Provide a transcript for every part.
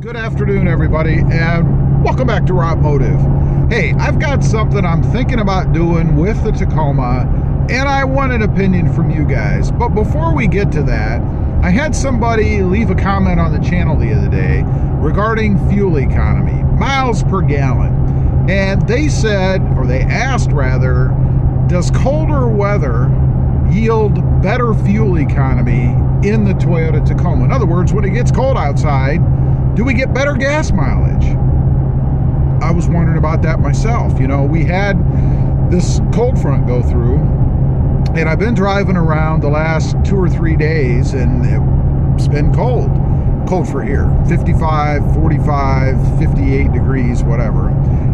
Good afternoon, everybody, and welcome back to RobMotive. Hey, I've got something I'm thinking about doing with the Tacoma, and I want an opinion from you guys. But before we get to that, I had somebody leave a comment on the channel the other day regarding fuel economy, miles per gallon. And they said, or they asked rather, does colder weather yield better fuel economy in the Toyota Tacoma? In other words, when it gets cold outside, do we get better gas mileage? I was wondering about that myself. You know, we had this cold front go through, and I've been driving around the last 2 or 3 days, and it's been cold. Cold for here, 55, 45, 58 degrees, whatever.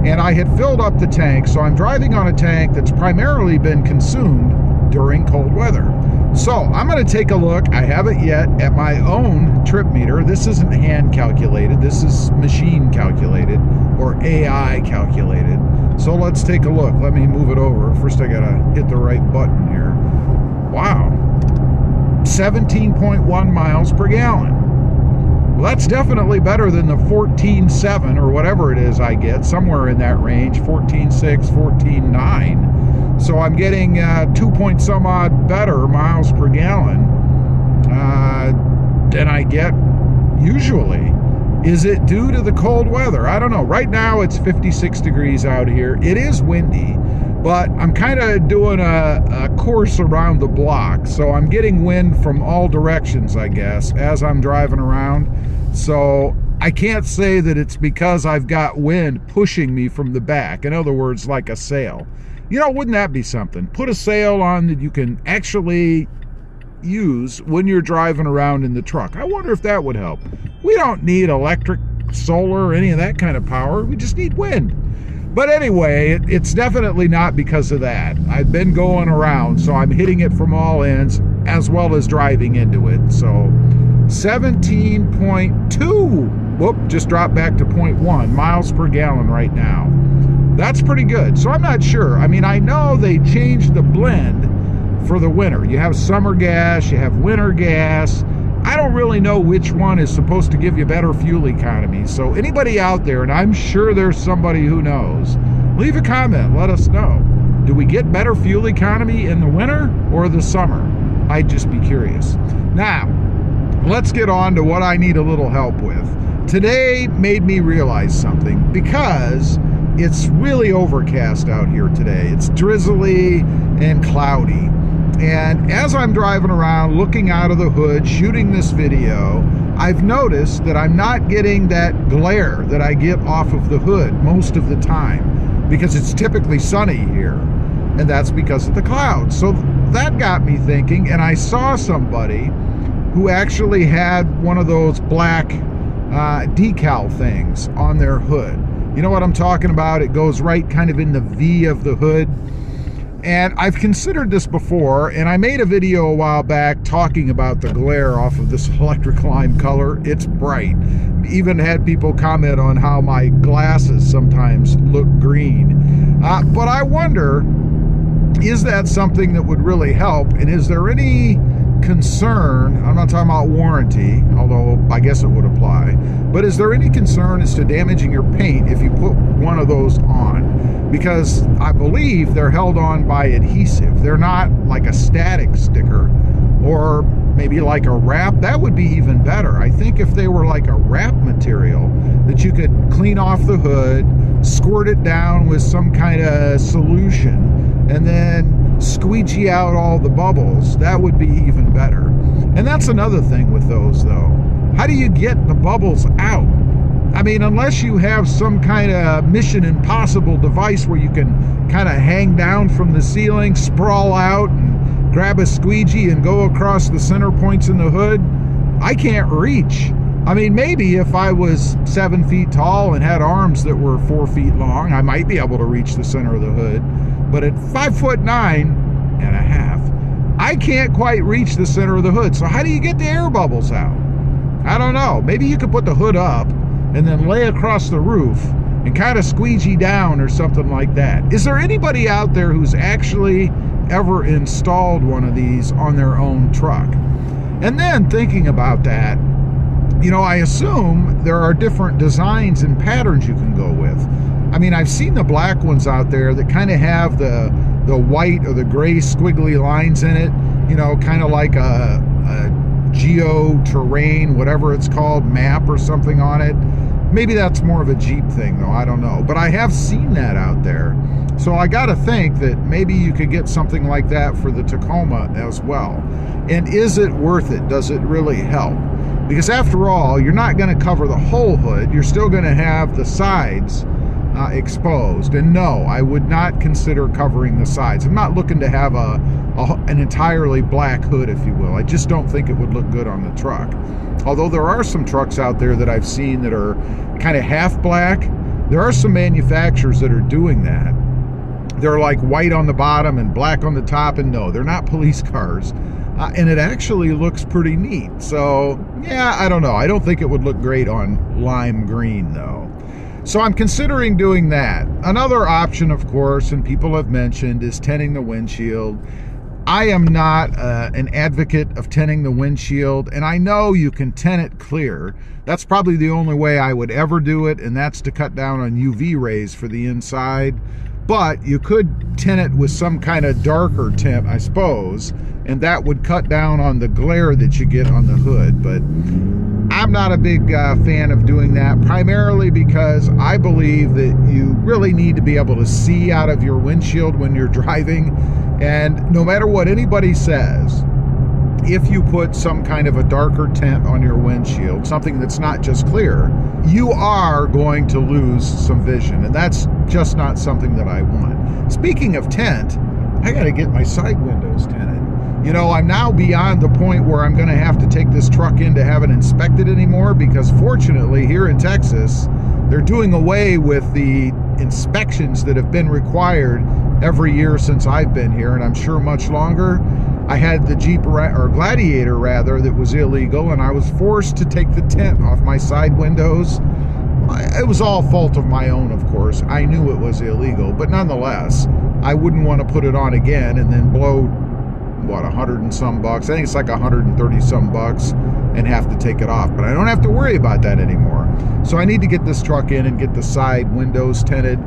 And I had filled up the tank, so I'm driving on a tank that's primarily been consumed during cold weather. So I'm going to take a look, I haven't yet, at my own trip meter. This isn't hand calculated, this is machine calculated, or AI calculated. So let's take a look. Let me move it over. First I gotta hit the right button here. Wow, 17.1 miles per gallon. Well, that's definitely better than the 14.7 or whatever it is I get, somewhere in that range, 14.6, 14.9. So I'm getting 2 point some odd better miles per gallon than I get usually. Is it due to the cold weather? I don't know. Right now it's 56 degrees out here. It is windy, but I'm kind of doing a course around the block. So I'm getting wind from all directions, I guess, as I'm driving around. So I can't say that it's because I've got wind pushing me from the back. In other words, like a sail. You know, wouldn't that be something? Put a sail on that you can actually use when you're driving around in the truck. I wonder if that would help. We don't need electric, solar, or any of that kind of power. We just need wind. But anyway, it's definitely not because of that. I've been going around, so I'm hitting it from all ends as well as driving into it. So 17.2, whoop, just dropped back to 0.1 miles per gallon right now. That's pretty good. So I'm not sure. I mean, I know they changed the blend for the winter. You have summer gas, you have winter gas. I don't really know which one is supposed to give you better fuel economy. So anybody out there, and I'm sure there's somebody who knows, leave a comment, let us know. Do we get better fuel economy in the winter or the summer? I'd just be curious. Now, let's get on to what I need a little help with. Today made me realize something, because it's really overcast out here today. It's drizzly and cloudy. And as I'm driving around, looking out of the hood, shooting this video, I've noticed that I'm not getting that glare that I get off of the hood most of the time, because it's typically sunny here, and that's because of the clouds. So that got me thinking, and I saw somebody who actually had one of those black decal things on their hood. You know what I'm talking about? It goes right kind of in the V of the hood. And I've considered this before, and I made a video a while back talking about the glare off of this electric lime color. It's bright. Even had people comment on how my glasses sometimes look green. But I wonder, is that something that would really help? And is there any concern, I'm not talking about warranty, although I guess it would apply, but is there any concern as to damaging your paint if you put one of those on? Because I believe they're held on by adhesive. They're not like a static sticker, or maybe like a wrap. That would be even better. I think if they were like a wrap material that you could clean off the hood, squirt it down with some kind of solution, and then squeegee out all the bubbles, that would be even better. And that's another thing with those, though. How do you get the bubbles out? I mean, unless you have some kind of Mission Impossible device where you can kind of hang down from the ceiling, sprawl out, and grab a squeegee and go across the center points in the hood, I can't reach. I mean, maybe if I was 7 feet tall and had arms that were 4 feet long, I might be able to reach the center of the hood. But at 5'9½", I can't quite reach the center of the hood. So how do you get the air bubbles out? I don't know. Maybe you could put the hood up and then lay across the roof and kind of squeegee down or something like that. Is there anybody out there who's actually ever installed one of these on their own truck? And then thinking about that, you know, I assume there are different designs and patterns you can go with. I mean, I've seen the black ones out there that kind of have the white or the gray squiggly lines in it, you know, kind of like a geo-terrain, whatever it's called, map or something on it. Maybe that's more of a Jeep thing, though. I don't know. But I have seen that out there. So I got to think that maybe you could get something like that for the Tacoma as well. And is it worth it? Does it really help? Because after all, you're not going to cover the whole hood. You're still going to have the sides exposed. And no, I would not consider covering the sides. I'm not looking to have an entirely black hood, if you will. I just don't think it would look good on the truck. Although there are some trucks out there that I've seen that are kind of half black. There are some manufacturers that are doing that. They're like white on the bottom and black on the top, and no, they're not police cars. And it actually looks pretty neat. So, yeah, I don't know. I don't think it would look great on lime green, though. So I'm considering doing that. Another option, of course, and people have mentioned, is tinting the windshield. I am not an advocate of tinting the windshield, and I know you can tint it clear. That's probably the only way I would ever do it, and that's to cut down on UV rays for the inside. But you could tint it with some kind of darker tint, I suppose, and that would cut down on the glare that you get on the hood. But I'm not a big fan of doing that, primarily because I believe that you really need to be able to see out of your windshield when you're driving. And no matter what anybody says, if you put some kind of a darker tint on your windshield, something that's not just clear, you are going to lose some vision, and that's just not something that I want. Speaking of tint, I gotta get my side windows tinted. You know, I'm now beyond the point where I'm gonna have to take this truck in to have it inspected anymore, because fortunately here in Texas, they're doing away with the inspections that have been required every year since I've been here, and I'm sure much longer. I had the Jeep, or Gladiator rather, that was illegal, and I was forced to take the tint off my side windows. It was all fault of my own, of course. I knew it was illegal, but nonetheless, I wouldn't want to put it on again and then blow, what, $100 and some bucks? I think it's like 130 some bucks and have to take it off, but I don't have to worry about that anymore. So I need to get this truck in and get the side windows tinted.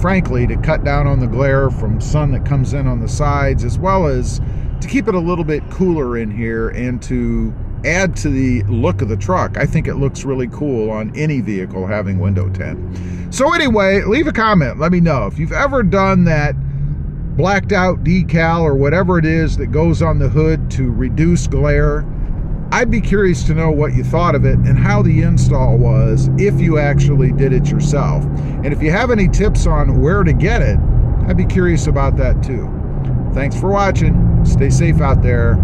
Frankly, to cut down on the glare from sun that comes in on the sides, as well as to keep it a little bit cooler in here and to add to the look of the truck. I think it looks really cool on any vehicle having window tint. So anyway, leave a comment. Let me know if you've ever done that blacked out decal or whatever it is that goes on the hood to reduce glare. I'd be curious to know what you thought of it and how the install was if you actually did it yourself. And if you have any tips on where to get it, I'd be curious about that too. Thanks for watching. Stay safe out there.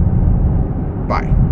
Bye.